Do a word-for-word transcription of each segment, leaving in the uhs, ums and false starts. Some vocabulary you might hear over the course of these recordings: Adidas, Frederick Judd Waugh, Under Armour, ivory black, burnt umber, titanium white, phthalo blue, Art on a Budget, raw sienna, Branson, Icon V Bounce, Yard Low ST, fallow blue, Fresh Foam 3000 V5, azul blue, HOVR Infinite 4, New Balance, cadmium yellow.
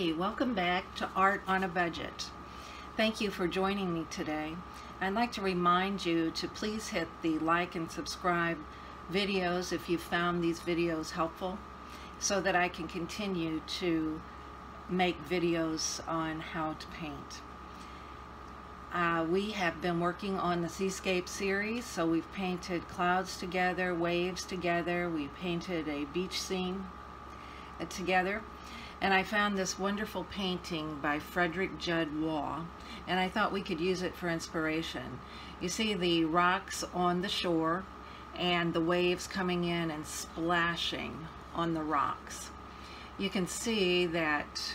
Hi, welcome back to Art on a Budget. Thank you for joining me today. I'd like to remind you to please hit the like and subscribe videos if you found these videos helpful, so that I can continue to make videos on how to paint. Uh, we have been working on the seascape series, so we've painted clouds together, waves together, we painted a beach scene uh, together, and I found this wonderful painting by Frederick Judd Waugh, and I thought we could use it for inspiration. You see the rocks on the shore and the waves coming in and splashing on the rocks. You can see that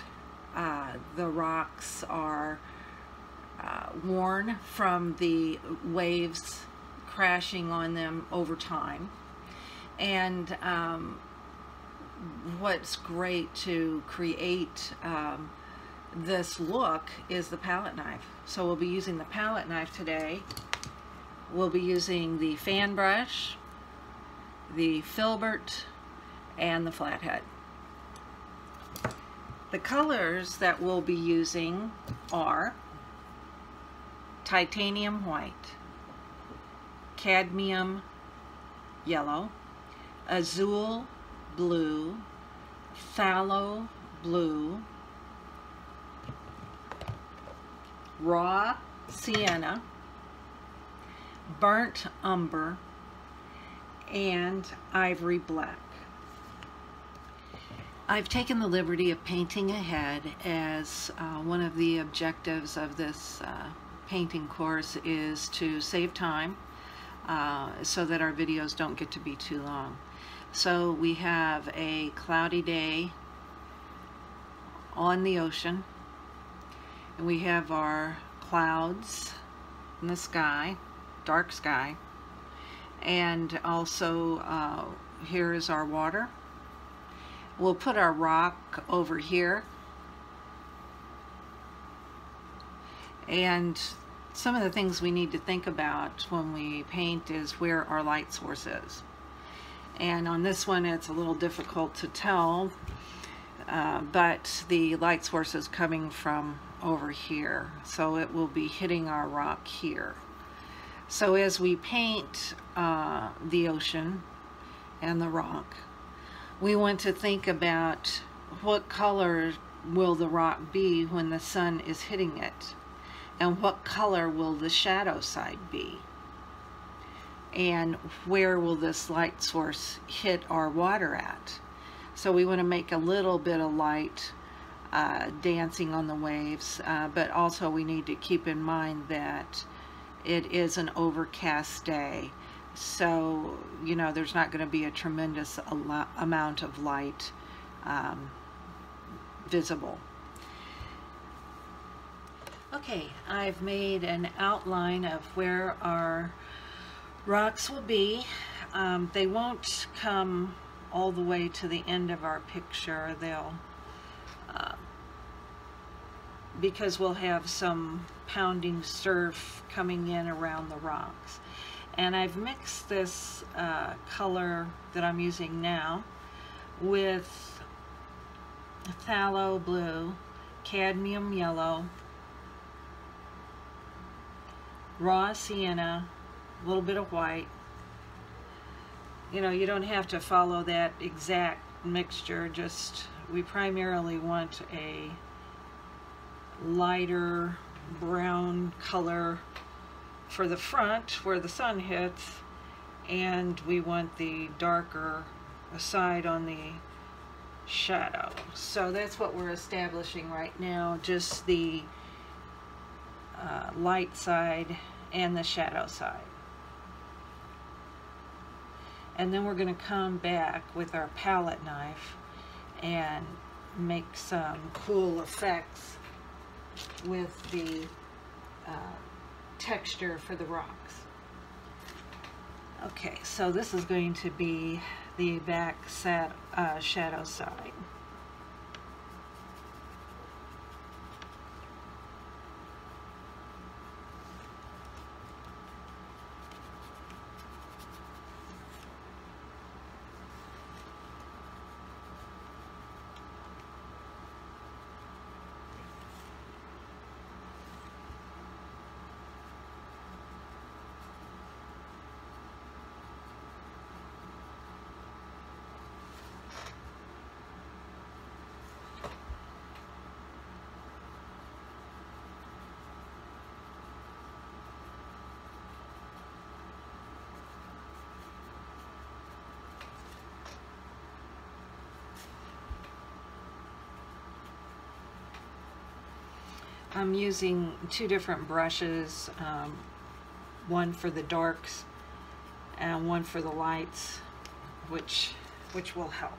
uh, the rocks are Uh, worn from the waves crashing on them over time. And um, what's great to create um, this look is the palette knife. So we'll be using the palette knife today. We'll be using the fan brush, the filbert, and the flathead. The colors that we'll be using are titanium white, cadmium yellow, azul blue, fallow blue, raw sienna, burnt umber, and ivory black. I've taken the liberty of painting ahead, as uh, one of the objectives of this uh, painting course is to save time uh, so that our videos don't get to be too long. So we have a cloudy day on the ocean, and we have our clouds in the sky, dark sky, and also uh, here is our water. We'll put our rock over here, and some of the things we need to think about when we paint is where our light source is. And on this one it's a little difficult to tell, uh, but the light source is coming from over here, so it will be hitting our rock here. So as we paint uh, the ocean and the rock, we want to think about what color will the rock be when the sun is hitting it, and what color will the shadow side be, and where will this light source hit our water at. So we want to make a little bit of light uh, dancing on the waves, uh, but also we need to keep in mind that it is an overcast day, so you know there's not going to be a tremendous amount of light um, visible. Okay, I've made an outline of where our rocks will be. Um, they won't come all the way to the end of our picture. They'll, uh, because we'll have some pounding surf coming in around the rocks. And I've mixed this uh, color that I'm using now with phthalo blue, cadmium yellow, raw sienna, a little bit of white. You know, you don't have to follow that exact mixture, just we primarily want a lighter brown color for the front where the sun hits, and we want the darker side on the shadow. So that's what we're establishing right now, just the Uh, light side and the shadow side. And then we're going to come back with our palette knife and make some cool effects with the uh, texture for the rocks. Okay, so this is going to be the back sat, uh, shadow side. I'm using two different brushes, um, one for the darks and one for the lights, which which will help.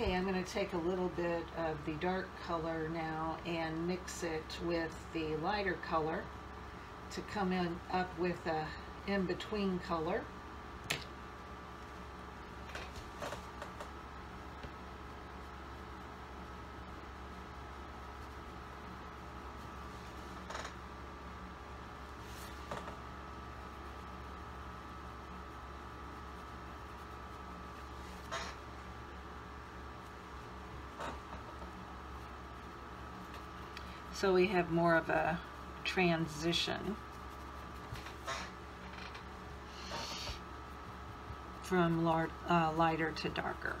Okay, I'm going to take a little bit of the dark color now and mix it with the lighter color to come in up with a in-between color. So we have more of a transition from lar- uh, lighter to darker.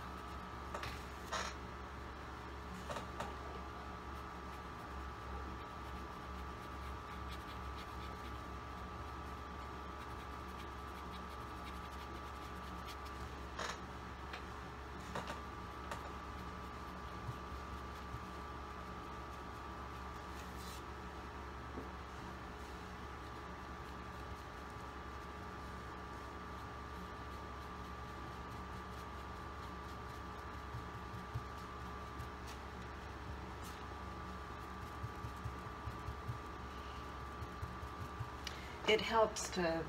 It helps to,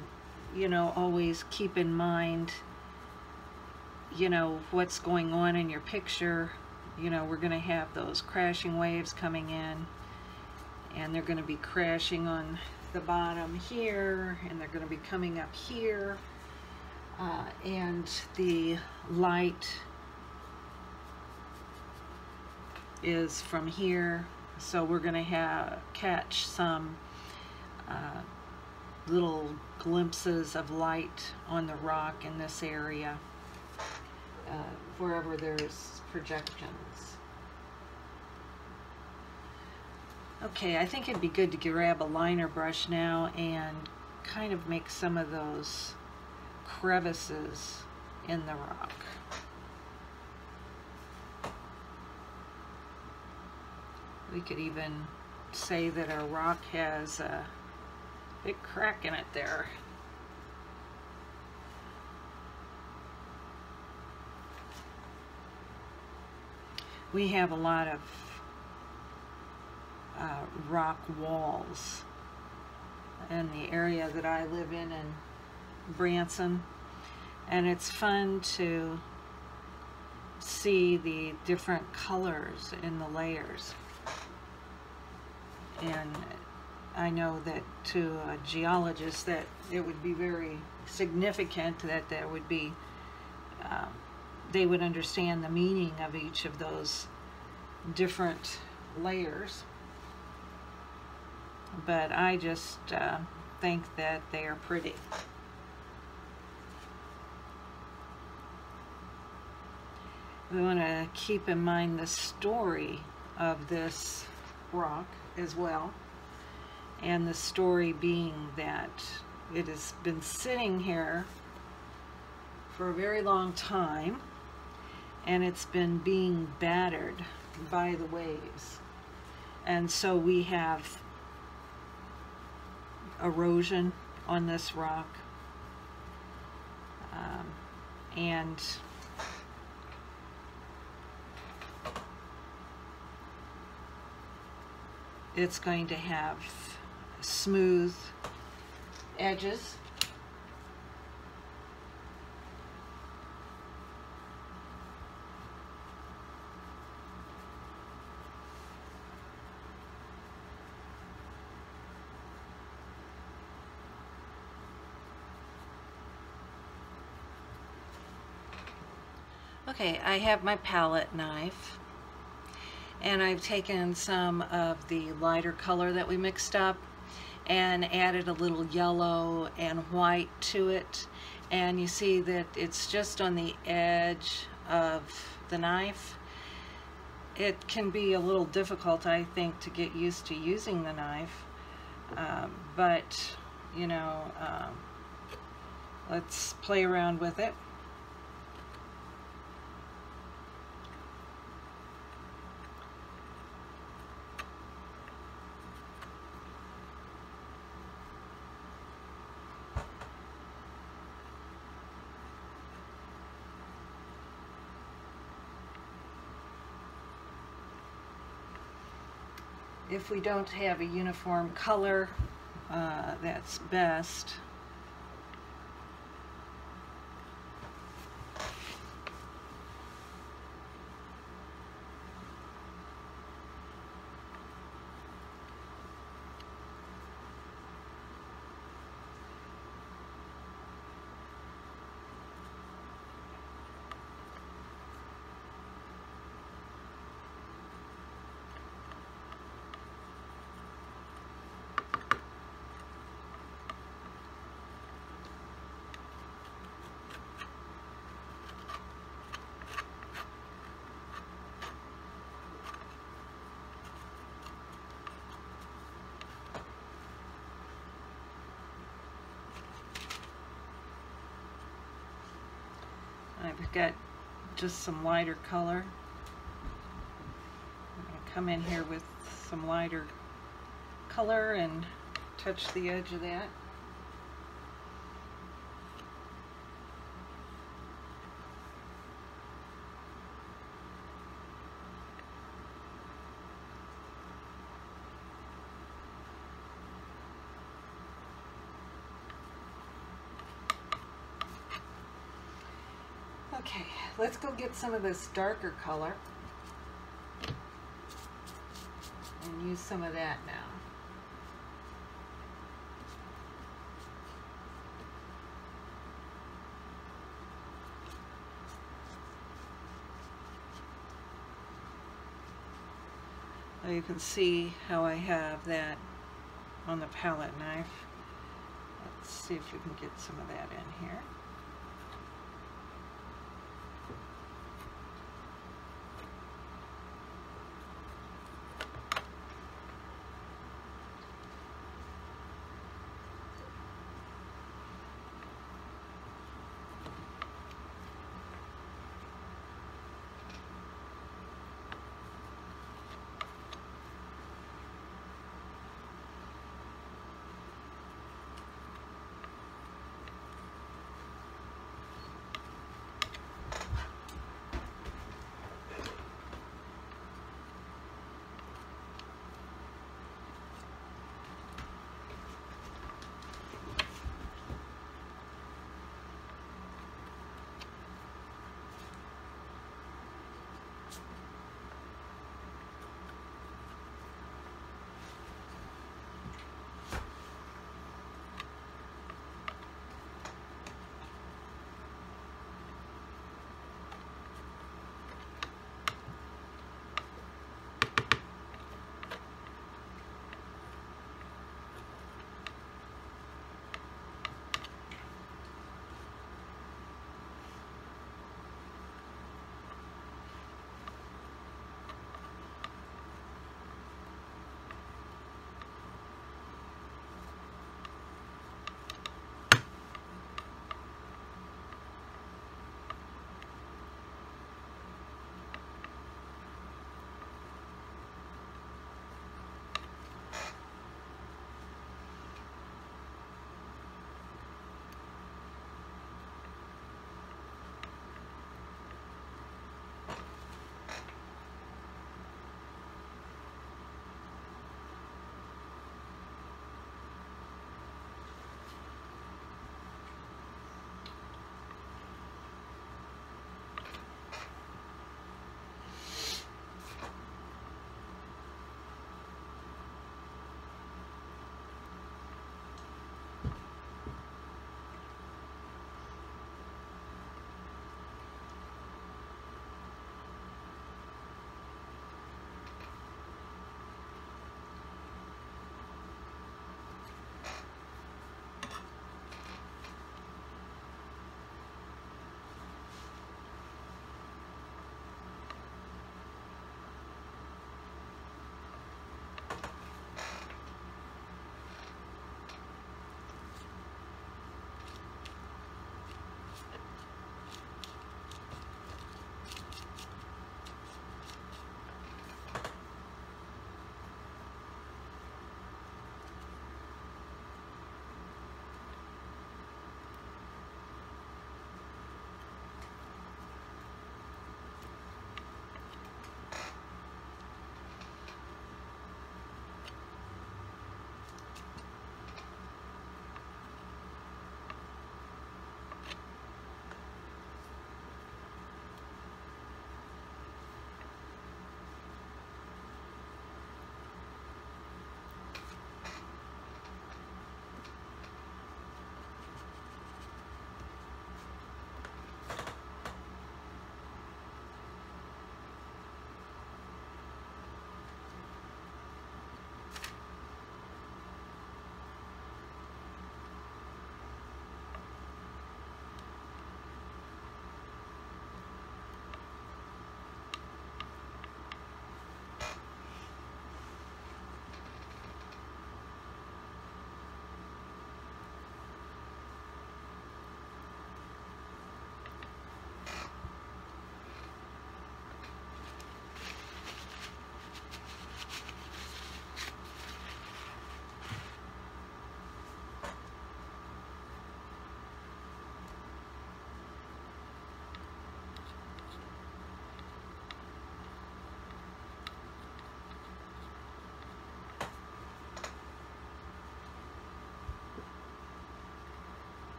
you know, always keep in mind, you know, what's going on in your picture. You know, we're going to have those crashing waves coming in, and they're going to be crashing on the bottom here, and they're going to be coming up here, uh, and the light is from here, so we're going to have catch some uh, little glimpses of light on the rock in this area, uh, wherever there's projections. Okay, I think it'd be good to grab a liner brush now and kind of make some of those crevices in the rock. We could even say that our rock has a big crack in it there. We have a lot of uh, rock walls in the area that I live in in Branson, and it's fun to see the different colors in the layers. And I know that to a geologist that it would be very significant that there would be, um, they would understand the meaning of each of those different layers. But I just uh, think that they are pretty. We want to keep in mind the story of this rock as well. And the story being that it has been sitting here for a very long time, and it's been being battered by the waves. And so we have erosion on this rock, um, and it's going to have smooth edges. Okay, I have my palette knife, and I've taken some of the lighter color that we mixed up and added a little yellow and white to it, and you see that it's just on the edge of the knife, it can be a little difficult, I think, to get used to using the knife. Um, but, you know, um, let's play around with it. If we don't have a uniform color, uh, that's best. I've got just some lighter color. I'm going to come in here with some lighter color and touch the edge of that. Okay, let's go get some of this darker color and use some of that now. Now you can see how I have that on the palette knife. Let's see if we can get some of that in here.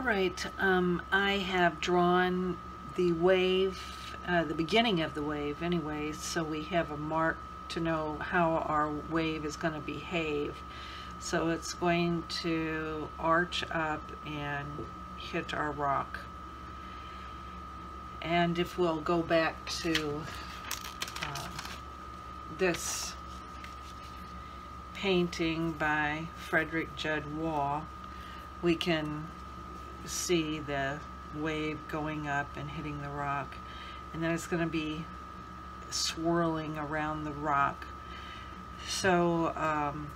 All right, um, I have drawn the wave, uh, the beginning of the wave anyway, so we have a mark to know how our wave is going to behave. So it's going to arch up and hit our rock. And if we'll go back to uh, this painting by Frederick Judd Waugh, we can see the wave going up and hitting the rock, and then it's going to be swirling around the rock. So um,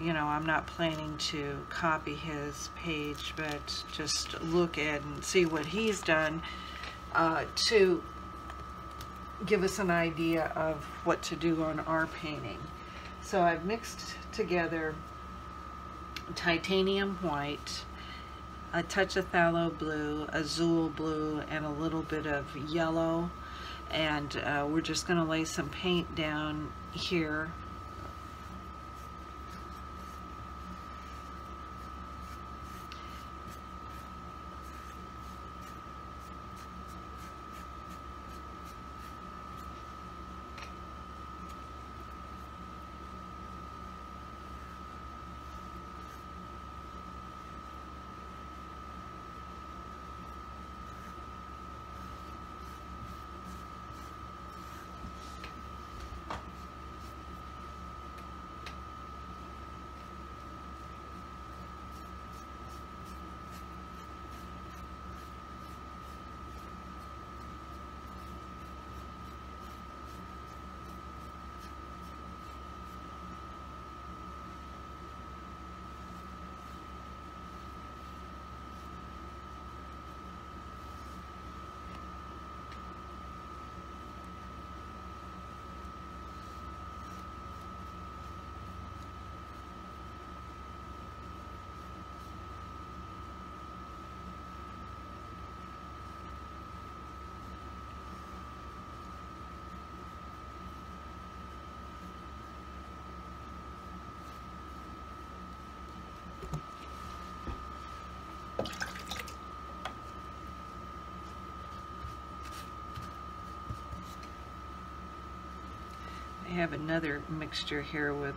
you know, I'm not planning to copy his page, but just look at and see what he's done uh, to give us an idea of what to do on our painting. So I've mixed together titanium white, a touch of fallow blue, azul blue, and a little bit of yellow, and uh, we're just going to lay some paint down here. Have another mixture here with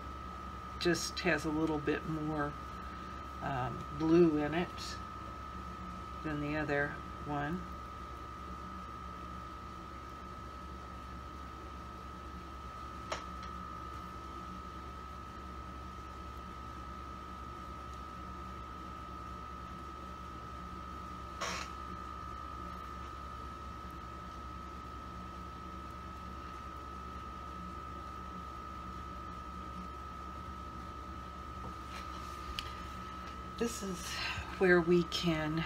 just has a little bit more um, blue in it than the other one. This is where we can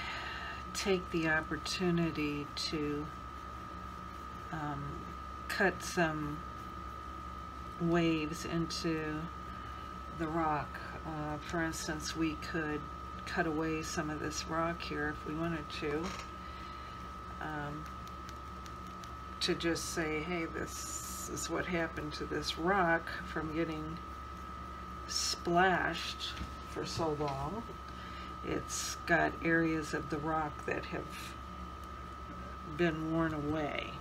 take the opportunity to um, cut some waves into the rock. Uh, for instance, we could cut away some of this rock here if we wanted to, um, to just say, hey, this is what happened to this rock from getting splashed for so long. It's got areas of the rock that have been worn away.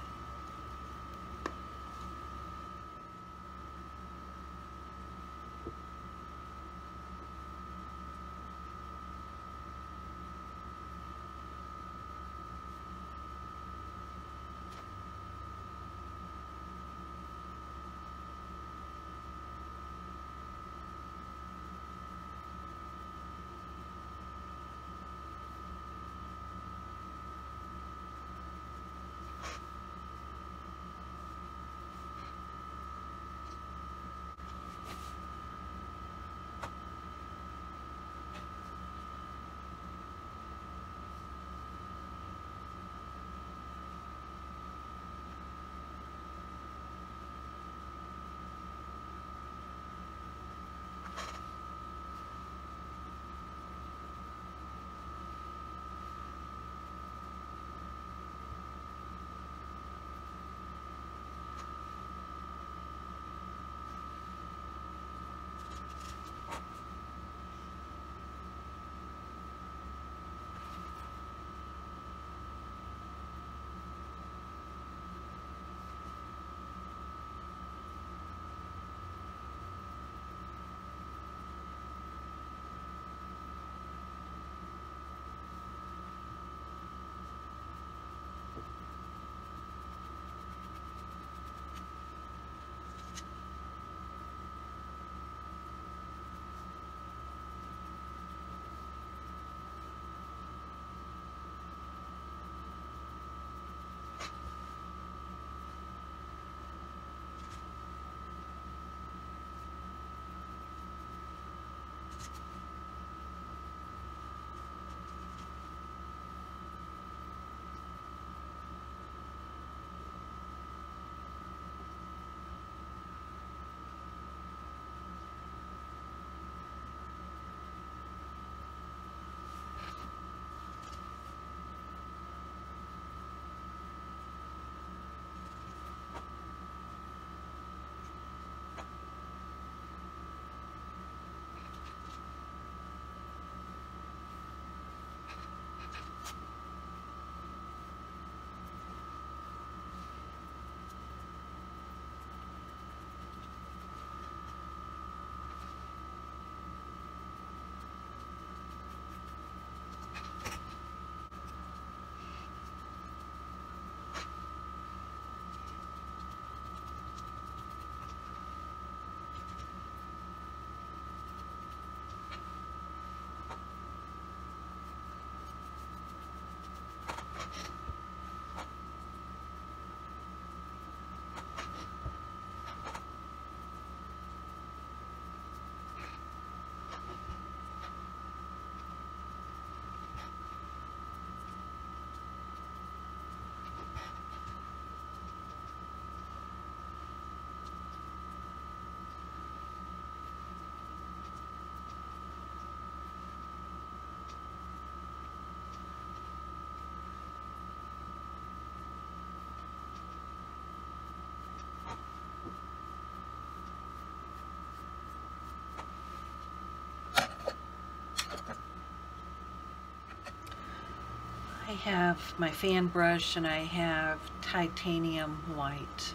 I have my fan brush and I have titanium white.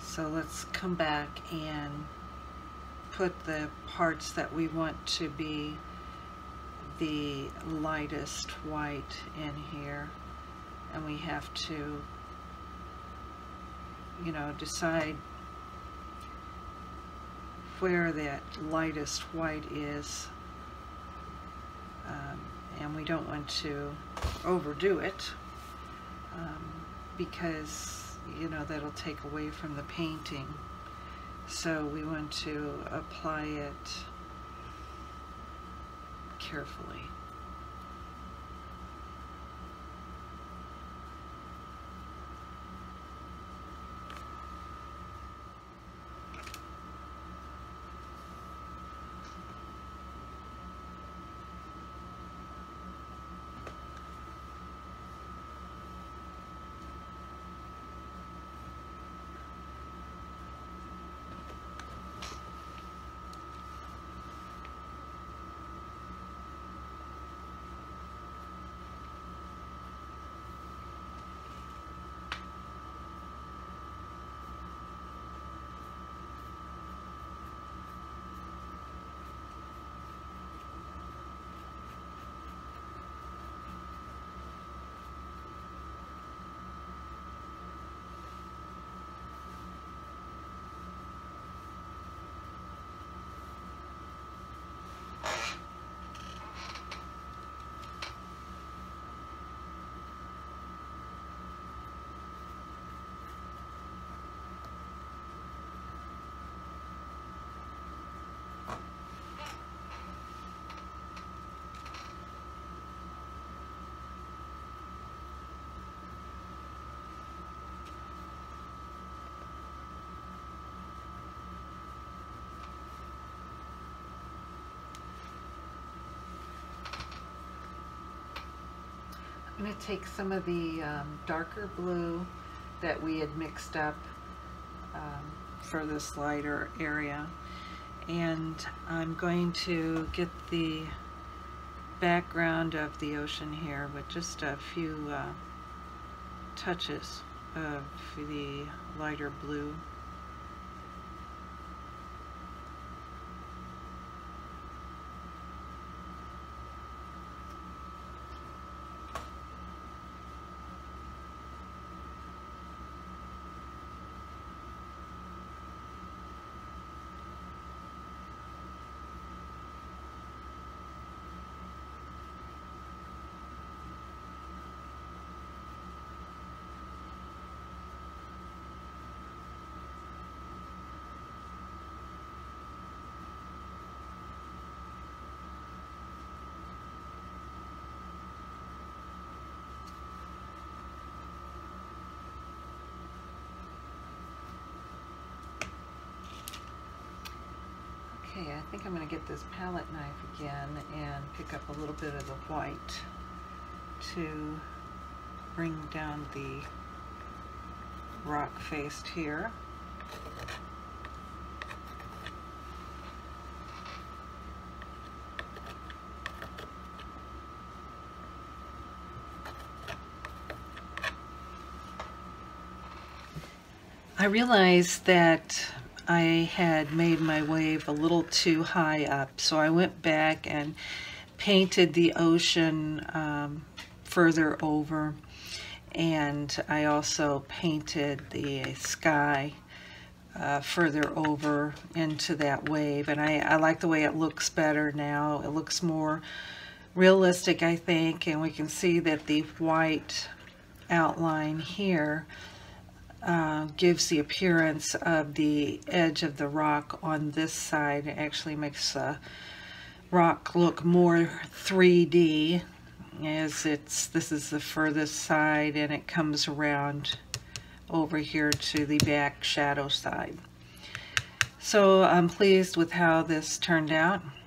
So let's come back and put the parts that we want to be the lightest white in here, and we have to, you know, decide where that lightest white is, um, and we don't want to overdo it um, because, you know, that'll take away from the painting. So we want to apply it carefully. I'm going to take some of the um, darker blue that we had mixed up um, for this lighter area, and I'm going to get the background of the ocean here with just a few uh, touches of the lighter blue. I think I'm going to get this palette knife again and pick up a little bit of the white to bring down the rock face here. I realized that I had made my wave a little too high up, so I went back and painted the ocean um, further over, and I also painted the sky uh, further over into that wave, and I, I like the way it looks better now. It looks more realistic, I think, and we can see that the white outline here Uh, gives the appearance of the edge of the rock on this side. It actually makes the rock look more three D, as it's this is the furthest side and it comes around over here to the back shadow side. So I'm pleased with how this turned out.